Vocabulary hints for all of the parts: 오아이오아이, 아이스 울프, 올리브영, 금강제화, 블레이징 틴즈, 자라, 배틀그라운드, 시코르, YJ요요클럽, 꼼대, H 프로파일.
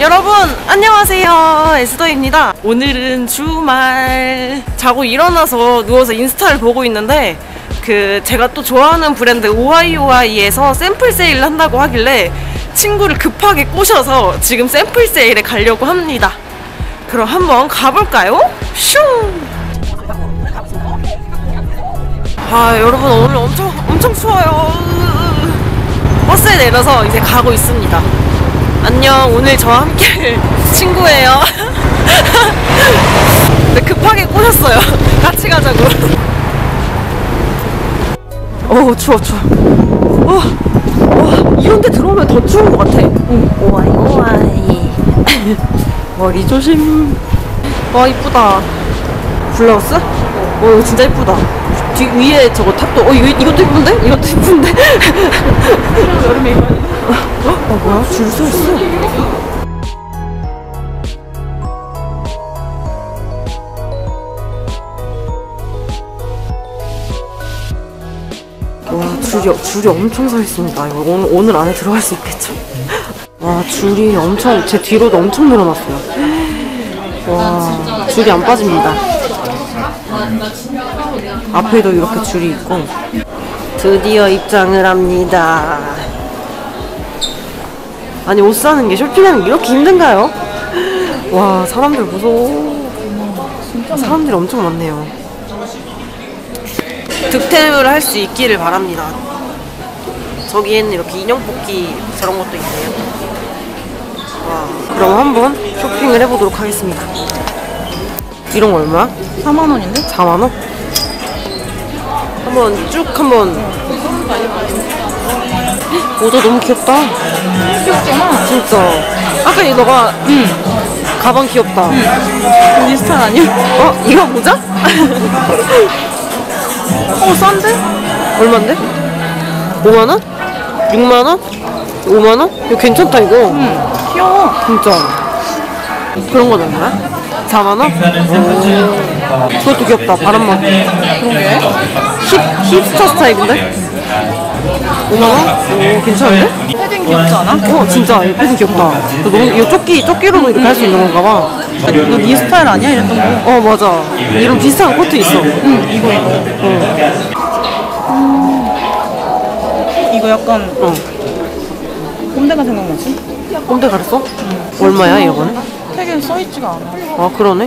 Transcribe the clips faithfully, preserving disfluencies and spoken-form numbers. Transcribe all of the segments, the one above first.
여러분 안녕하세요, 에스더입니다. 오늘은 주말 자고 일어나서 누워서 인스타를 보고 있는데 그 제가 또 좋아하는 브랜드 오아이오아이에서 샘플 세일을 한다고 하길래 친구를 급하게 꼬셔서 지금 샘플 세일에 가려고 합니다. 그럼 한번 가볼까요? 슝! 아 여러분 오늘 엄청 엄청 추워요. 버스에 내려서 이제 가고 있습니다. 안녕, 오늘 저와 함께 친구예요. 근데 급하게 꼬셨어요. 같이 가자고. 어우 추워 추워. 어, 어, 이런 데 들어오면 더 추운 것 같아. 응. 오아이 오아이. 머리 조심. 와 이쁘다. 블라우스? 어 이거 진짜 이쁘다. 뒤 위에 저거 탑도. 어 이거, 이것도 이쁜데? 이것도 이쁜데? 여름에 입어야지. 어? 어 뭐야? 줄 서 있어. 와 줄이 줄이 엄청 서 있습니다. 이거 오늘 오늘 안에 들어갈 수 있겠죠? 와 줄이 엄청 제 뒤로도 엄청 늘어났어요. 와 줄이 안 빠집니다. 앞에도 이렇게 줄이 있고. 드디어 입장을 합니다. 아니 옷 사는 게 쇼핑하는 게 이렇게 힘든가요? 와 사람들 무서워. 사람들이 엄청 많네요. 득템을 할 수 있기를 바랍니다. 저기에는 이렇게 인형 뽑기 저런 것도 있네요. 와 그럼 한번 쇼핑을 해보도록 하겠습니다. 이런 거 얼마? 사만 원인데? 사만 원? 한번 쭉 한번. 모자 너무 귀엽다. 귀엽잖아. 진짜. 아까 얘 너가 응. 가방 귀엽다. 응. 니 스타일 아니야? 어? 이거 모자? 어 싼데? 얼만데? 오만 원? 육만 원? 오만 원? 이거 괜찮다 이거. 응. 귀여워. 진짜. 그런 건 얼마야? 사만 원? 오. 그것도 귀엽다. 바람만. 그러게. 힙, 힙스터 스타일인데? 오만 원? 오 괜찮은데? 패딩 귀엽지 않아? 어 진짜 패딩 귀엽다. 너무 이거 조끼, 조끼로도 이렇게 할 수 있는 건가 봐. 너 니 스타일 아니야? 이랬던 거? 어 맞아. 이런 비슷한 코트 있어. 응 이거 이거. 어. 음. 이거 약간 어. 꼼대가 생각나지? 꼼대 가렸어? 응. 얼마야 이거는? 되게 써있지가 않아. 아 그러네?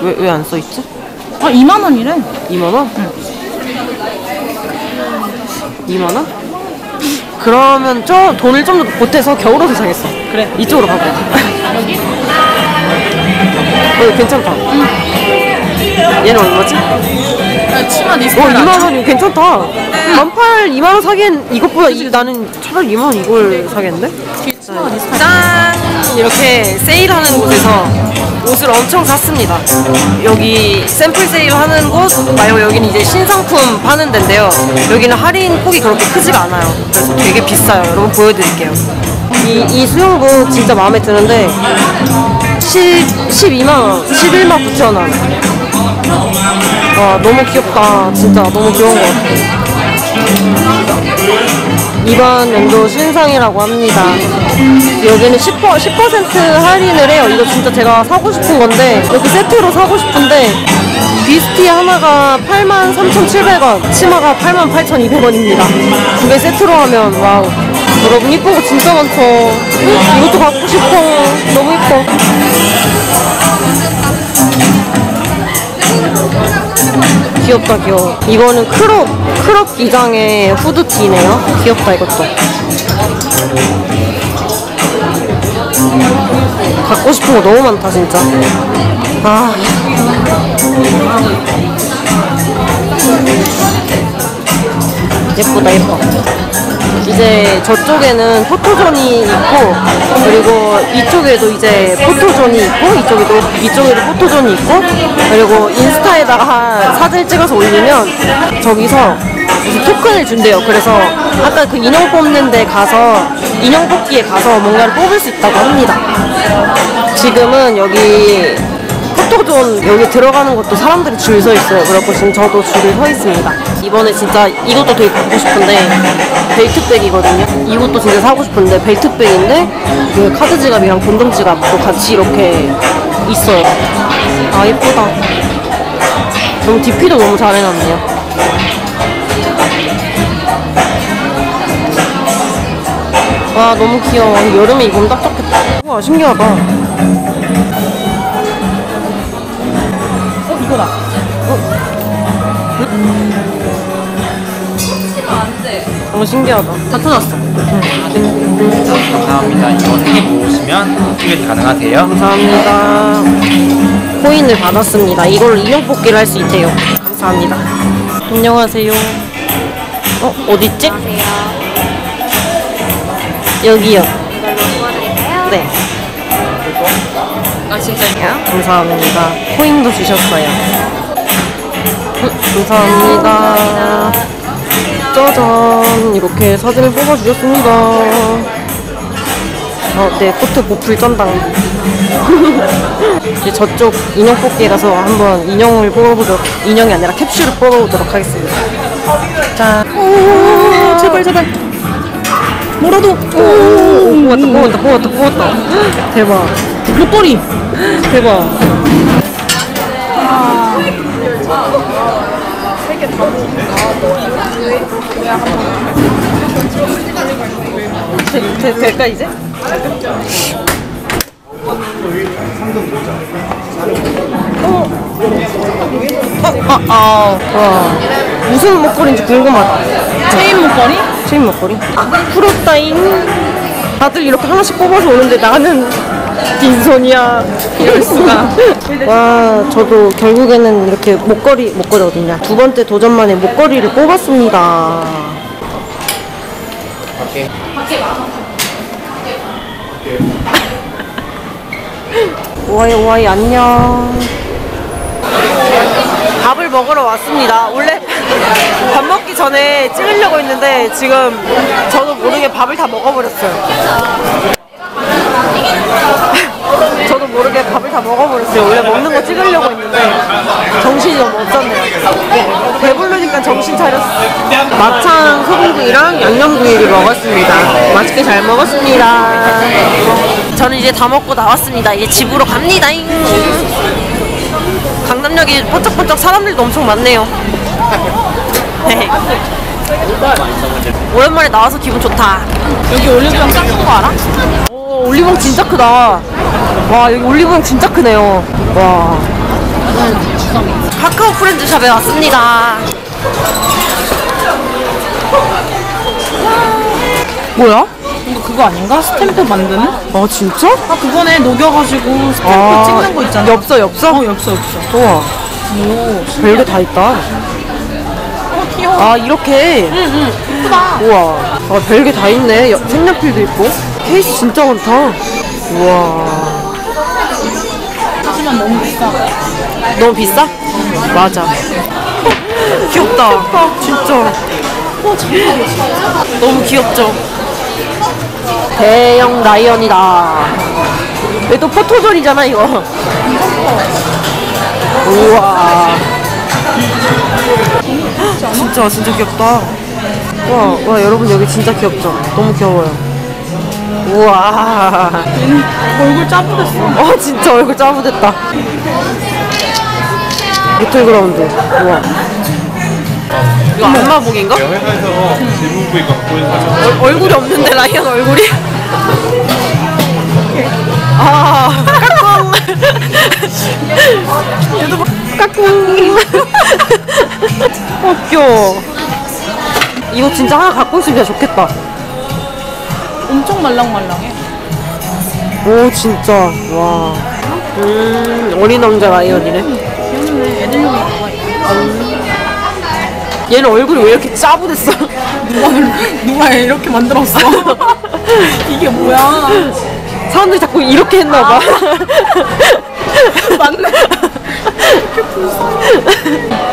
왜 왜 안 써있지? 아 이만 원이래. 이만 원? 응. 이만 원? 그러면 좀 돈을 좀 더 보태서 겨울옷을 사겠어. 그래 이쪽으로 가고. 여기? 어 괜찮다. 응. 얘는 얼마지? 야, 치마 니스. 어 이만 원이면 괜찮다. 응. 만팔 이만 원 사기엔 이것보다 이, 나는 차라리 이만 원 이걸 사겠는데? 치마 니스. 짠! 이렇게 세일하는 곳에서 옷을 엄청 샀습니다. 여기 샘플 세일 하는 곳 말고 여기는 이제 신상품 파는 데인데요. 여기는 할인 폭이 그렇게 크지가 않아요. 그래서 되게 비싸요. 여러분 보여드릴게요. 이, 이 수영복 진짜 마음에 드는데 십, 십이만 원, 십일만 구천 원. 와 너무 귀엽다. 진짜 너무 귀여운 것 같아요. 이번 연도 신상이라고 합니다. 여기는 십 퍼센트 할인을 해요. 이거 진짜 제가 사고 싶은 건데 이렇게 세트로 사고 싶은데 비스티 하나가 팔만 삼천 칠백 원, 치마가 팔만 팔천 이백 원입니다. 두 개 세트로 하면 와우. 여러분 이쁜 거 진짜 많죠? 응? 이것도 갖고 싶어. 너무 이뻐. 귀엽다 귀여워. 이거는 크롭 크롭 기장의 후드티네요. 귀엽다 이것도. 갖고 싶은 거 너무 많다 진짜. 아 예쁘다 예뻐. 이제 저쪽에는 포토존이 있고 그리고 이쪽에도 이제 포토존이 있고 이쪽에도 이쪽에도 포토존이 있고 그리고 인스타에다가 사진을 찍어서 올리면 저기서 무슨 토큰을 준대요. 그래서 아까 그 인형 뽑는데 가서 인형 뽑기에 가서 뭔가를 뽑을 수 있다고 합니다. 지금은 여기 포토존 여기 들어가는 것도 사람들이 줄 서 있어요. 그래서 지금 저도 줄을 서 있습니다. 이번에 진짜 이것도 되게 갖고 싶은데 벨트백이거든요. 이것도 진짜 사고 싶은데 벨트백인데 그 카드 지갑이랑 곤동 지갑도 같이 이렇게 있어요. 아 예쁘다. 너무 디피도 너무 잘 해놨네요. 와 너무 귀여워. 여름에 입으면 딱 좋겠다. 우와 신기하다. 어 이거다. 어? 응? 너무 신기하다. 다 터졌어. 응. 감사합니다. 이거 생일 모으시면 티켓 가능하세요. 감사합니다. 코인을 받았습니다. 이걸로 인형 뽑기를 할 수 있대요. 감사합니다. 안녕하세요. 어? 어딨지? 안녕하세요. 여기요. 이걸로 도와드릴까요? 네. 아 진짜요? 감사합니다. 코인도 주셨어요. 감사합니다. 감사합니다. 짜잔 이렇게 사진을 뽑아주셨습니다. 어, 네 코트 보풀 쩐당. 이제 저쪽 인형 뽑기라서 한번 인형을 뽑아보도록, 인형이 아니라 캡슐을 뽑아보도록 하겠습니다. 짠. 오 제발 제발. 뭐라도! 오! 뽑았다, 뽑았다, 뽑았다, 뽑았다. 대박. 목걸이! 대박. 되, 되, 될까, 이제? 어? 아, 아, 아. 와. 무슨 목걸이인지 궁금하다. 체인 목걸이? 체인 목걸이? 아, 풀었다잉. 다들 이렇게 하나씩 뽑아서 오는데 나는 빈손이야. 이럴 수가. 와, 저도 결국에는 이렇게 목걸이, 목걸이 어딨냐? 두 번째 도전 만에 목걸이를 뽑았습니다. 밖에. 밖에 오아이 오아이 안녕. 밥을 먹으러 왔습니다. 원래 밥 먹기 전에 찍으려고 했는데 지금 저도 모르게 밥을 다 먹어버렸어요. 저도 모르게 밥을 다 먹어버렸어요. 원래 먹는 거 찍으려고 했는데 정신이 너무 없었네요. 배부르니까 정신 차렸어요. 막창 소금구이랑 양념구이를 먹었습니다. 맛있게 잘 먹었습니다. 저는 이제 다 먹고 나왔습니다. 이제 집으로 갑니다잉. 강남역이 번쩍번쩍 사람들도 엄청 많네요. 네. 오랜만에 나와서 기분 좋다. 여기 올리브영 딱 큰 거 알아? 오 올리브영 진짜 크다. 와 여기 올리브영 진짜 크네요. 와 카카오 프렌즈샵에 왔습니다. 뭐야? 이거 그거 아닌가? 스탬프 만드는? 아 진짜? 아 그거네 녹여가지고 스탬프 아, 찍는 거 있잖아. 엽서 엽서? 어 엽서 엽서. 좋아. 오 별게 다 있다. 어 귀여워. 아 이렇게? 응응 예쁘다. 응. 우와 아 별게 다 있네. 여, 색연필도 있고 케이스 진짜 많다. 우와 하지만 너무 비싸. 너무 비싸? 응. 맞아. 어, 귀엽다. 귀엽다 진짜. 어 진짜 너무 귀엽죠? 대형 라이언이다. 이게 또 포토존이잖아 이거. 우와 진짜 진짜 귀엽다. 와, 와 여러분 여기 진짜 귀엽죠? 너무 귀여워요. 우와 얼굴 짜부됐어. 어 진짜 얼굴 짜부됐다. 배틀그라운드. 우와 이거 안마복인가? 회사에서 질문부위가 보여주세요. 얼굴이 없는데 라이언 얼굴이? 아 까꿍 까꿍. 어 귀여워. 이거 진짜 하나 갖고 있으면 진짜 좋겠다. 엄청 말랑말랑해. 오 진짜 와 음 어린 남자 라이언이네. 귀엽네. 애들용이 좋아해. 얘는 얼굴이 왜 이렇게 짜부됐어? 누가, 누가 이렇게 만들었어? 이게 뭐야? 사람들이 자꾸 이렇게 했나봐. 아. 맞네. 이렇게 불쌍해.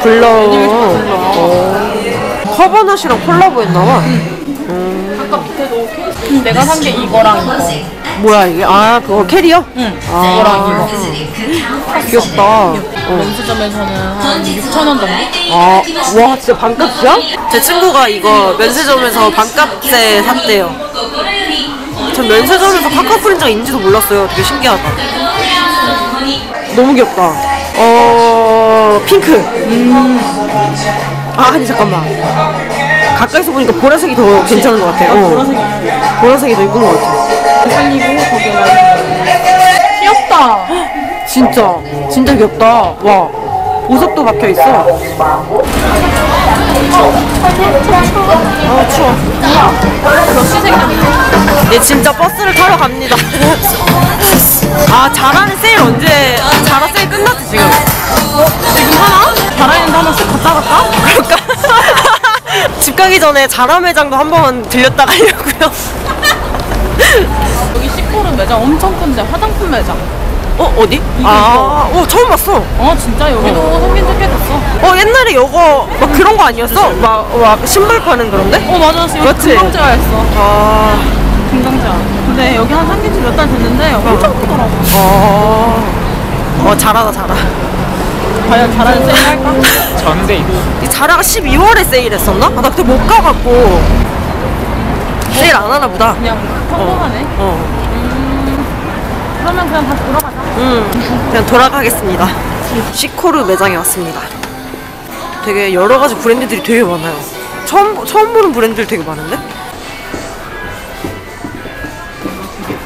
불러워. 어. 커버넛이랑 콜라보 했나봐. 응. 음. 아까 밑에도 케이스. 내가 산 게 이거랑 이거. 뭐야 이게? 아 그거 캐리어? 응. 아, 이거. 귀엽다. 면세점에서는 한 육천 원 정도? 아, 와 진짜 반값이야? 제 친구가 이거 면세점에서 반값에 샀대요. 전 면세점에서 카카오프린트가 있는지도 몰랐어요. 되게 신기하다. 너무 귀엽다. 어... 핑크. 음... 아 아니 잠깐만, 가까이서 보니까 보라색이 더 괜찮은 것 같아요. 어. 보라색이 보라색이 더 예쁜 것 같아요. 살리고 거기에 귀엽다. 진짜 진짜 귀엽다. 와 보석도 박혀 있어. 아 추워. 몇 시 생각이야? 예, 진짜 버스를 타러 갑니다. 아 자라는 세일 언제? 자라 세일 끝났지 지금? 지금 하나? 자라 있는데 하나 쓱 갔다 갔다? 그럴까? 집 가기 전에 자라 매장도 한번 들렸다 가려고요. 여기 시코르 매장 엄청 큰데 화장품 매장. 어? 어디? 아, 어, 처음 봤어. 어, 진짜? 여기도 어. 생긴 지 꽤 됐어. 어, 옛날에 요거 막 그런 거 아니었어? 막, 막 신발 파는 그런데? 어, 맞아. 지금 금강제화였어. 아. 금강제화. 근데 여기 한 생긴 지 몇 달 됐는데 엄청 크더라고. 어. 어, 자라다, 자라. 과연 자라는 세일할까? 전세일. 이 자라가 십이월에 세일했었나? 아, 나 그때 못 가갖고. 세일 안 하나 보다. 그냥 평범하네. 어. 어. 그러면 그냥 다시 돌아가자. 음, 그냥 돌아가겠습니다. 시코르 매장에 왔습니다. 되게 여러 가지 브랜드들이 되게 많아요. 처음, 처음 보는 브랜드들 되게 많은데?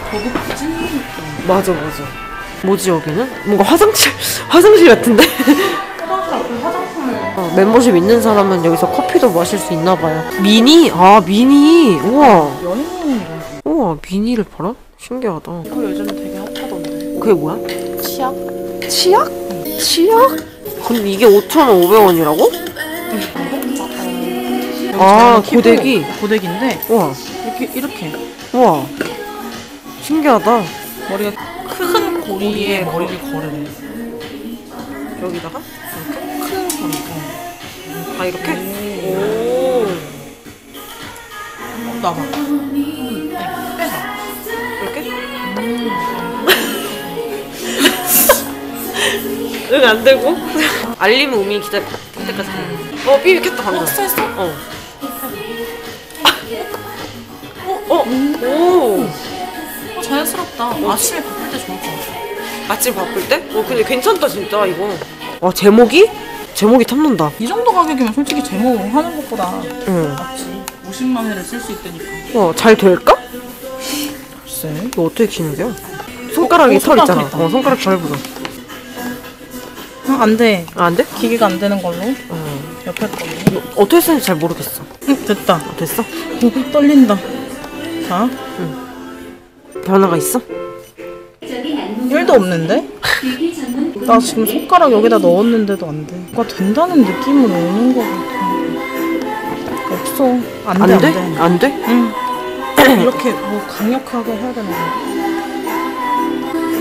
고급진? 맞아, 맞아. 뭐지, 여기는? 뭔가 화장실, 화장실 같은데? 화장실 앞에 화장품을. 어, 멤버십 있는 사람은 여기서 커피도 마실 수 있나봐요. 미니? 아, 미니. 우와. 여행용이래. 우와, 미니를 팔아? 신기하다. 이거 요즘 되게 핫하던데. 그게 뭐야? 치약? 치약? 응. 치약? 근데 이게 오천오백 원이라고? 응. 아 고데기. 고데기인데. 우와. 이렇게 이렇게. 우와. 신기하다. 머리가 큰 고리에 머리를 걸으네. 여기다가 이렇게 큰 고리. 아 이렇게? 오. 나봐. 빼봐. 이렇게? 음. 응, 안 되고? 알림 음이 기다릴 때까지. 어, 삐비켰다, 방금. 어, 했어? 어. 어, 어, 오. 어, 자연스럽다. 어. 아침에 바쁠 때 좋을 것 같아. 아침에 바쁠 때? 어, 근데 괜찮다, 진짜, 이거. 와, 제목이? 제목이 탐난다. 이 정도 가격이면 솔직히 제목 하는 것보다 응. 낫지. 오십만 회를 쓸 수 있다니까. 와, 잘 될까? 이거 어떻게 키는 거야? 손가락이 어, 털 손가락 있잖아. 어, 손가락 잘 보자. 아, 안 돼. 아, 안 돼? 기계가 안 되는 걸로. 어. 옆에 걸로. 이거 어떻게 쓰는지 잘 모르겠어. 응, 됐다. 어, 됐어? 오, 떨린다. 자. 응. 변화가 있어? 일도 없는데? 나 지금 손가락 여기다 넣었는데도 안 돼. 뭔가 된다는 느낌으로 오는 거 같아. 없어. 안, 안 돼, 돼? 안 돼? 안 돼? 응. 이렇게 뭐 강력하게 해야 되는 거야.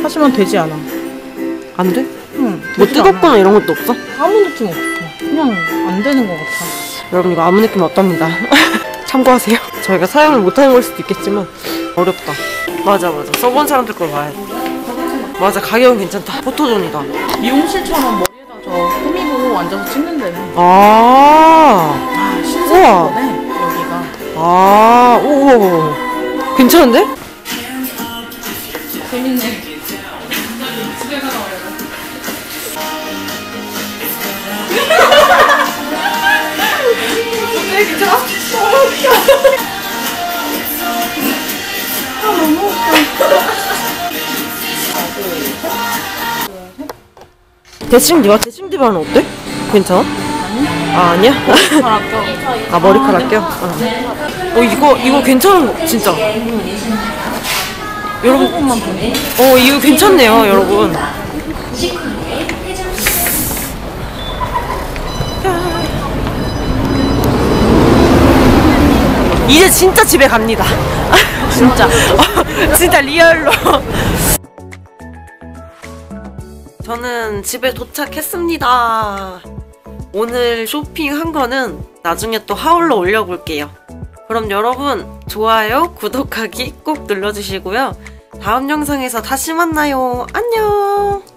하지만 되지 않아. 안 돼? 응. 뭐 뜨겁거나 않아. 이런 것도 없어? 아무 느낌 없어. 그냥 안 되는 것 같아. 여러분 이거 아무 느낌 없답니다. 참고하세요. 저희가 사용을 못하는 걸 수도 있겠지만 어렵다. 맞아 맞아. 써본 사람들 걸 봐야 돼. 맞아 가격은 괜찮다. 포토존이다. 미용실처럼 머리에다 저 꾸미고 앉아서 찍는데. 아. 아 신선한 거네. 아, 오, 괜찮은데? 재밌네. 집에 가서 너무 웃겨. 대충 네가 대충 디바는 어때? 괜찮아? 아 아니야? 머리카락 껴. 아 머리카락 껴? 어. 어 이거 이거 괜찮은 거 진짜. 여러분 것만 보네. 어 이거 괜찮네요 여러분. 이제 진짜 집에 갑니다. 진짜. 진짜 리얼로. 저는 집에 도착했습니다. 오늘 쇼핑한 거는 나중에 또 하울로 올려볼게요. 그럼 여러분 좋아요, 구독하기 꼭 눌러주시고요. 다음 영상에서 다시 만나요. 안녕.